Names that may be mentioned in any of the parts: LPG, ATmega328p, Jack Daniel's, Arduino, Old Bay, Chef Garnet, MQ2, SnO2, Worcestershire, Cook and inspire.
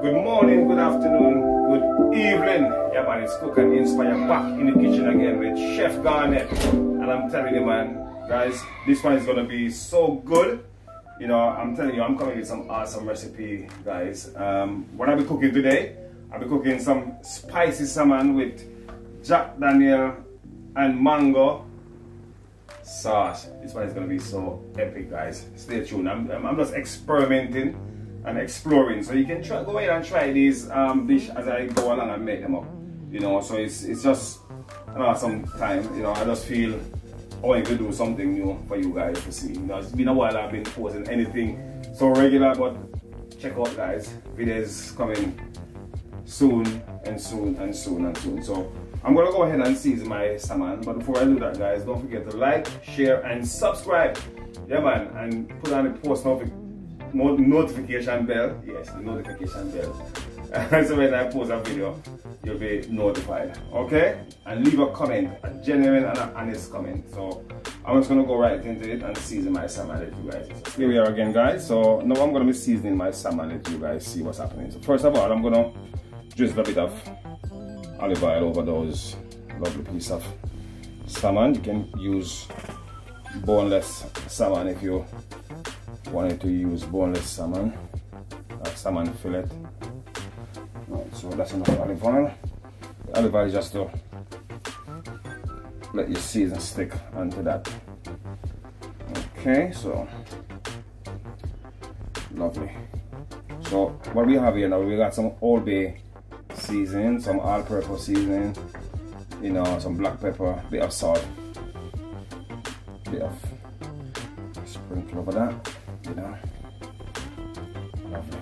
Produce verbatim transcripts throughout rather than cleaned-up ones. Good morning, good afternoon, good evening. Yeah man, it's Cook and Inspire back in the kitchen again with Chef Garnet. And I'm telling you man, guys, this one is gonna be so good. You know, I'm telling you, I'm coming with some awesome recipe, guys. Um, what I'll be cooking today, I'll be cooking some spicy salmon with Jack Daniel and mango sauce. This one is gonna be so epic, guys. Stay tuned. I'm, I'm just experimenting and exploring, so you can try, go ahead and try these um, dish as I go along and make them up. You know, so it's it's just an awesome time. You know, I just feel I want to do something new for you guys to see. You know, it's been a while I've been posting anything so regular, but check out guys, videos coming soon and soon and soon and soon. So I'm gonna go ahead and season my salmon, but before I do that guys, don't forget to like, share and subscribe. Yeah man, and put on the post notification notification bell. Yes, the notification bell. So when I post a video, you'll be notified. Okay? And leave a comment, a genuine and an honest comment. So I'm just gonna go right into it and season my salmon with you guys. So here we are again guys. So now I'm gonna be seasoning my salmon with you guys, see what's happening. So first of all, I'm gonna drizzle a bit of olive oil over those lovely piece of salmon. You can use boneless salmon if you wanted to use boneless salmon, uh, salmon fillet. Right, so that's enough olive oil. The olive oil is just to let your season stick onto that. Okay, so lovely. So what we have here now, we got some Old Bay seasoning, some all-purpose seasoning, you know, some black pepper, bit of salt, bit of sprinkle over that. You know, lovely.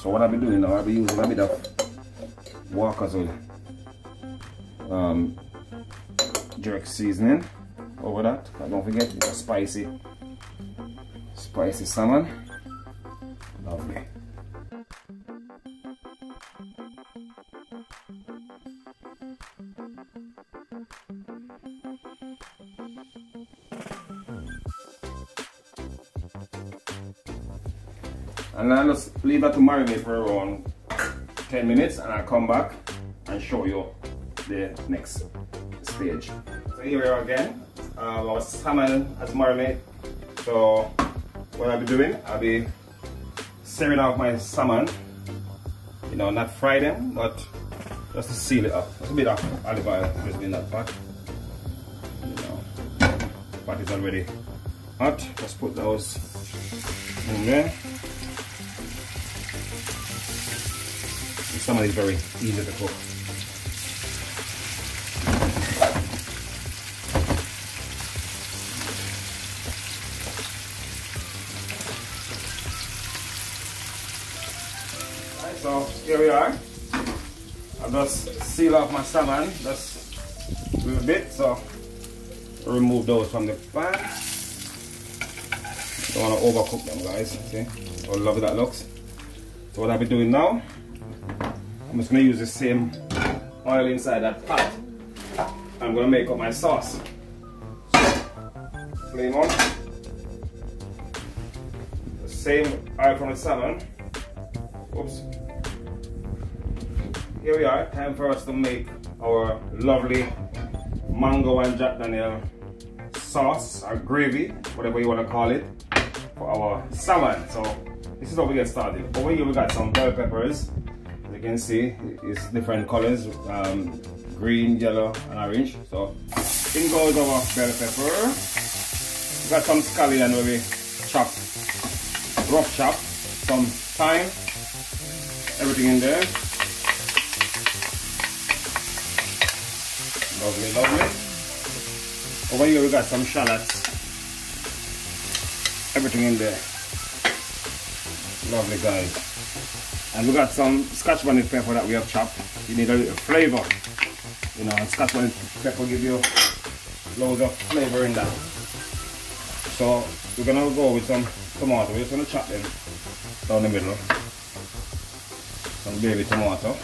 So what I've been doing now, I've been using a bit of Walker's oil, um, jerk seasoning over that. But don't forget, it's a spicy, spicy salmon. Lovely. And I'll just leave that to marinate for around ten minutes and I'll come back and show you the next stage. So here we are again, uh, our salmon has marinated. So what I'll be doing, I'll be searing out my salmon, you know, not fry them, but just to seal it up. Just a bit of olive oil just in that pot. You know, the pot is already hot, just put those in there. Salmon is very easy to cook. Right, so here we are. I'll just seal off my salmon just a little bit. So remove those from the pan. Don't want to overcook them, guys. Okay, how lovely that looks. So what I'll be doing now, I'm just going to use the same oil inside that pot. I'm going to make up my sauce. Flame on. The same oil from the salmon. Oops. Here we are. Time for us to make our lovely mango and Jack Daniel sauce or gravy, whatever you want to call it, for our salmon. So this is how we get started. Over here we got some bell peppers. You can see it's different colors, um, green, yellow and orange. So in goes our bell pepper. We got some scallion where we chop, rough chop, some thyme, everything in there. Lovely, lovely. Over here we got some shallots, everything in there. Lovely guys. And we got some Scotch bonnet pepper that we have chopped. You need a little flavor. You know, Scotch bonnet pepper gives you loads of flavor in that. So we're gonna go with some tomato. We're just gonna chop them down the middle. Some baby tomato.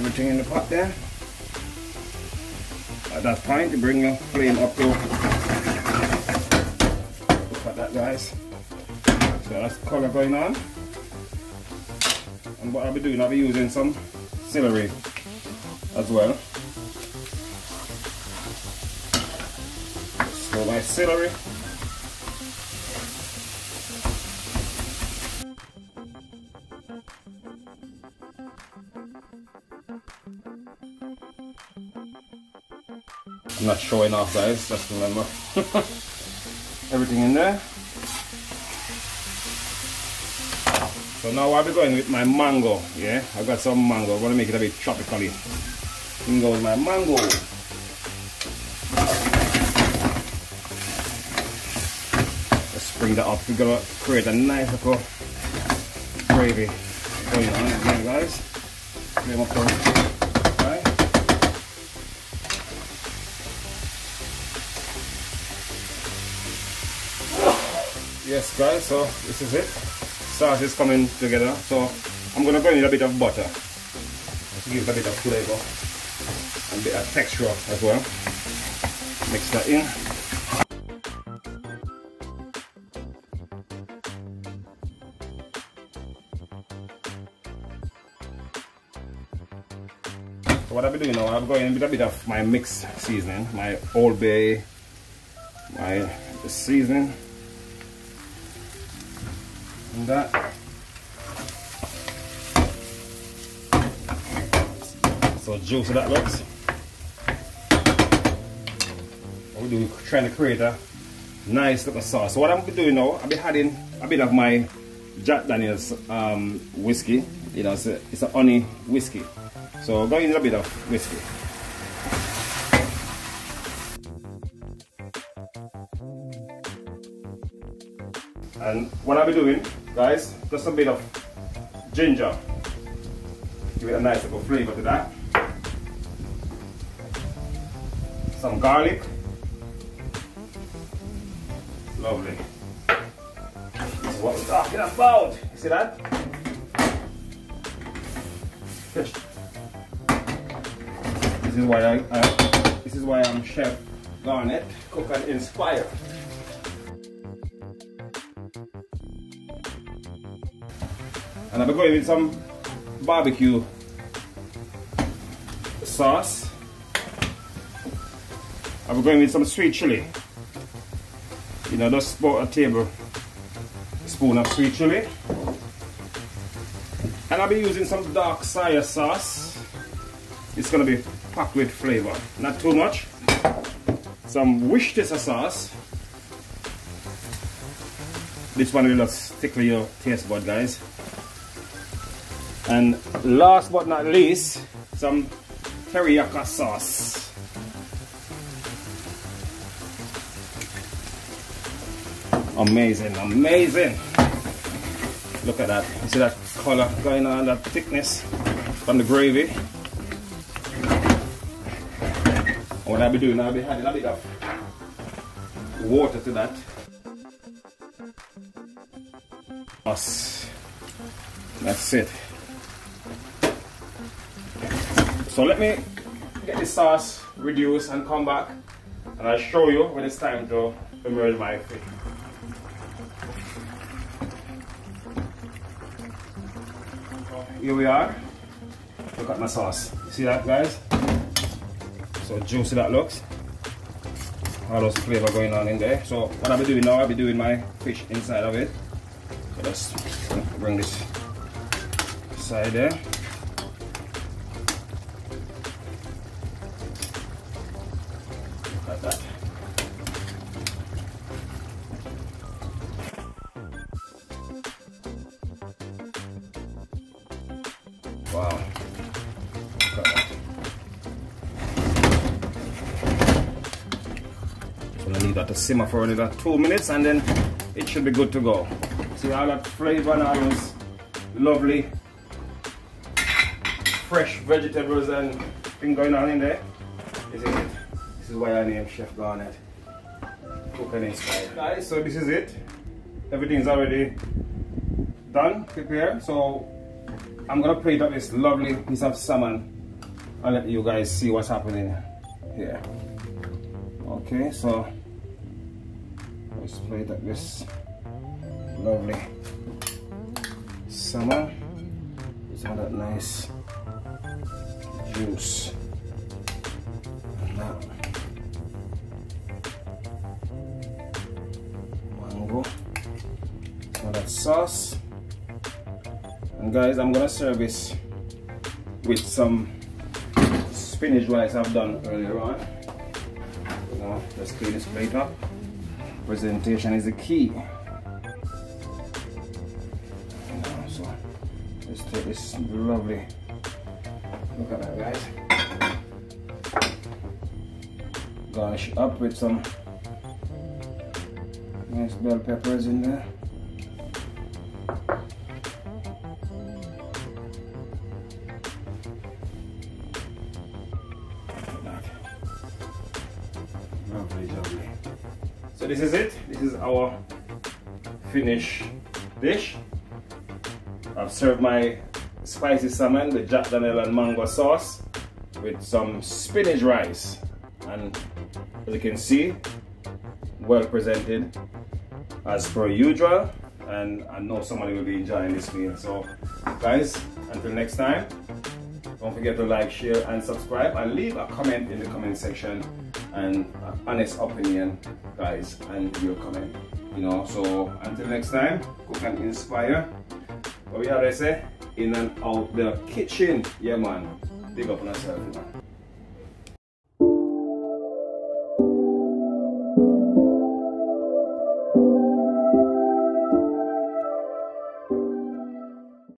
everything in the pot there. At that point, you bring your flame up to look at that, guys. So that's the color going on. And what I'll be doing, I'll be using some celery as well. So my celery. I'm not showing off, guys, just remember. Everything in there. So now I'll be going with my mango, yeah? I've got some mango. I'm gonna make it a bit tropical-y. I'm gonna go with my mango. Let's bring that up. We're gonna create a nice little gravy going on again, guys. Flame up on. Yes, guys, so this is it. Sauce is coming together, so I'm going to go in a bit of butter to give it a bit of flavor and a bit of texture as well. Mix that in. So what I've been doing now, I'm going in with a bit of my mixed seasoning, my Old Bay, my seasoning. And that. So juicy that looks. What we do, we're trying to create a nice little sauce. So what I'm doing now, I'll be adding a bit of my Jack Daniel's um, whiskey. You know, it's a, it's a honey whiskey. So I'm going in a bit of whiskey. And what I'll be doing, guys, just a bit of ginger. Give it a nice little flavor to that. Some garlic. Lovely. This is what we're talking about. You see that? This is why I, I this is why I'm Chef Garnet, Cook and Inspire. And I'll be going with some barbecue sauce. I'll be going with some sweet chili. You know, just about a tablespoon of sweet chili. And I'll be using some dark soya sauce. It's gonna be packed with flavor, not too much. Some Worcestershire sauce. This one will just tickle your taste bud, guys. And last but not least, some teriyaki sauce. Amazing, amazing. Look at that. You see that color going on, that thickness from the gravy. What I'll be doing, I'll be adding a bit of water to that. That's it. So let me get the sauce reduced and come back and I'll show you when it's time to immerse my fish. So here we are. Look at my sauce. See that, guys? So juicy that looks. All those flavor going on in there. So what I'll be doing now, I'll be doing my fish inside of it. So just bring this side there. Wow. So we need that to simmer for another two minutes and then it should be good to go. See all that flavor and all those lovely fresh vegetables and thing going on in there. Isn't it? This is why I named Chef Garnet. Cook and Inspire. Guys, so this is it. Everything's already done, prepared. So I'm gonna plate up this lovely piece of salmon I'll let you guys see what's happening here. Okay, so let's play it like this. Lovely summer. It's all that nice juice. And that mango. All that sauce. And guys, I'm gonna serve this with some spinach rice I've done earlier on. Now, let's clean this plate up. Presentation is the key. Now, so let's take this lovely. Look at that, guys. Garnish up with some nice bell peppers in there. So this is it. This is our finished dish. I've served my spicy salmon with Jack Daniel's and mango sauce with some spinach rice, and as you can see, well presented as per usual, and I know somebody will be enjoying this meal. So guys, until next time, don't forget to like, share and subscribe, and leave a comment in the comment section, and an honest opinion, guys, and your comment, you know. So until next time, cook and inspire. What we always say, in and out the kitchen. Yeah man, big up on yourself, man.